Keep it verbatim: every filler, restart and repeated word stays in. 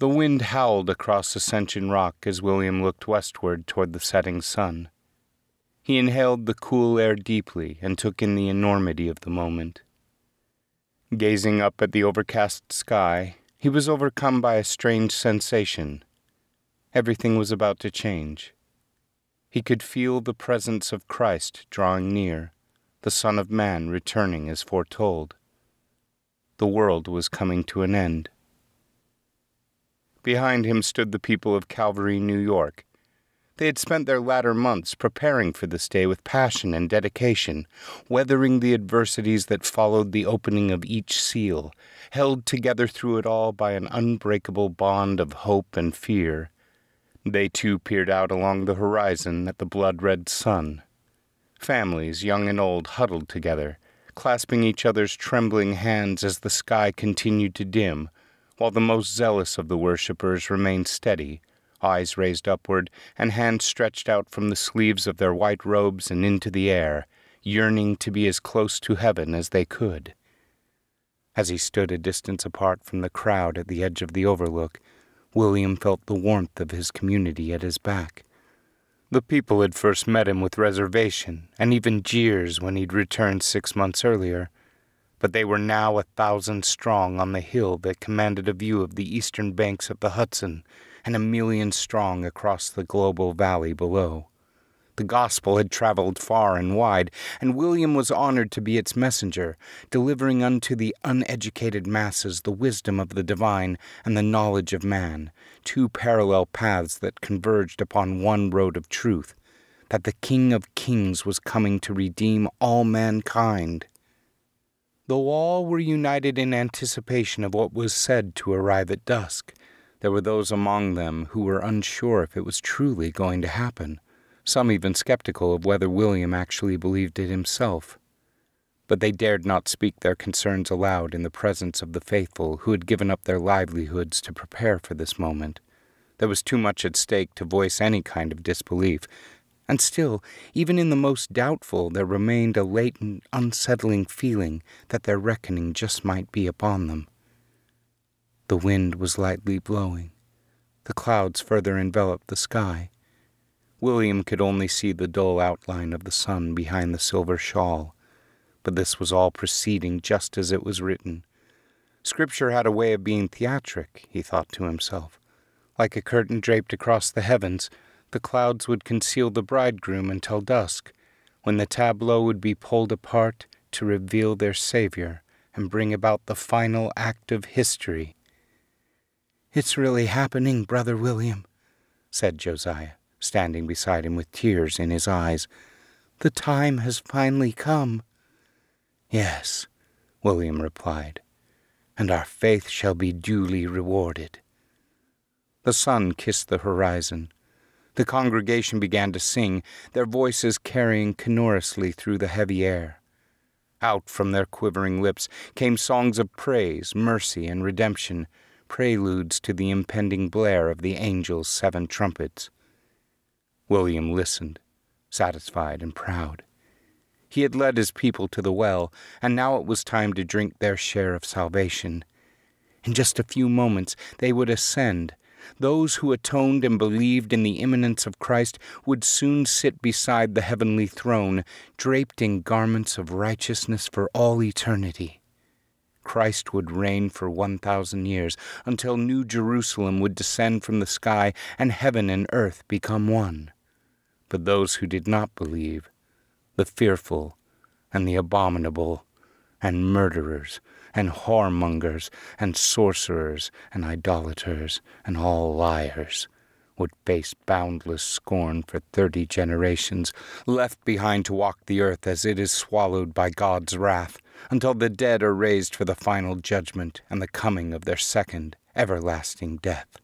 The wind howled across Ascension Rock as William looked westward toward the setting sun. He inhaled the cool air deeply and took in the enormity of the moment. Gazing up at the overcast sky, he was overcome by a strange sensation. Everything was about to change. He could feel the presence of Christ drawing near, the Son of Man returning as foretold. The world was coming to an end. Behind him stood the people of Calvary, New York. They had spent their latter months preparing for this day with passion and dedication, weathering the adversities that followed the opening of each seal, held together through it all by an unbreakable bond of hope and fear. They too peered out along the horizon at the blood-red sun. Families, young and old, huddled together, clasping each other's trembling hands as the sky continued to dim, while the most zealous of the worshippers remained steady, eyes raised upward and hands stretched out from the sleeves of their white robes and into the air, yearning to be as close to heaven as they could. As he stood a distance apart from the crowd at the edge of the overlook, William felt the warmth of his community at his back. The people had first met him with reservation and even jeers when he'd returned six months earlier, but they were now a thousand strong on the hill that commanded a view of the eastern banks of the Hudson and a million strong across the global valley below. The gospel had traveled far and wide, and William was honored to be its messenger, delivering unto the uneducated masses the wisdom of the divine and the knowledge of man, two parallel paths that converged upon one road of truth, that the King of Kings was coming to redeem all mankind. Though all were united in anticipation of what was said to arrive at dusk, there were those among them who were unsure if it was truly going to happen, some even skeptical of whether William actually believed it himself. But they dared not speak their concerns aloud in the presence of the faithful who had given up their livelihoods to prepare for this moment. There was too much at stake to voice any kind of disbelief, and still, even in the most doubtful, there remained a latent, unsettling feeling that their reckoning just might be upon them. The wind was lightly blowing. The clouds further enveloped the sky. William could only see the dull outline of the sun behind the silver shawl, but this was all proceeding just as it was written. Scripture had a way of being theatric, he thought to himself. Like a curtain draped across the heavens, the clouds would conceal the bridegroom until dusk, when the tableau would be pulled apart to reveal their Savior and bring about the final act of history. "It's really happening, Brother William," said Josiah, standing beside him with tears in his eyes. "The time has finally come." "Yes," William replied, "and our faith shall be duly rewarded." The sun kissed the horizon. The congregation began to sing, their voices carrying sonorously through the heavy air. Out from their quivering lips came songs of praise, mercy, and redemption, preludes to the impending blare of the angels' seven trumpets. William listened, satisfied and proud. He had led his people to the well, and now it was time to drink their share of salvation. In just a few moments they would ascend. Those who atoned and believed in the imminence of Christ would soon sit beside the heavenly throne, draped in garments of righteousness for all eternity. Christ would reign for one thousand years, until New Jerusalem would descend from the sky and heaven and earth become one. But those who did not believe, the fearful and the abominable and murderers and whoremongers and sorcerers and idolaters and all liars, would face boundless scorn for thirty generations, left behind to walk the earth as it is swallowed by God's wrath, until the dead are raised for the final judgment and the coming of their second, everlasting death.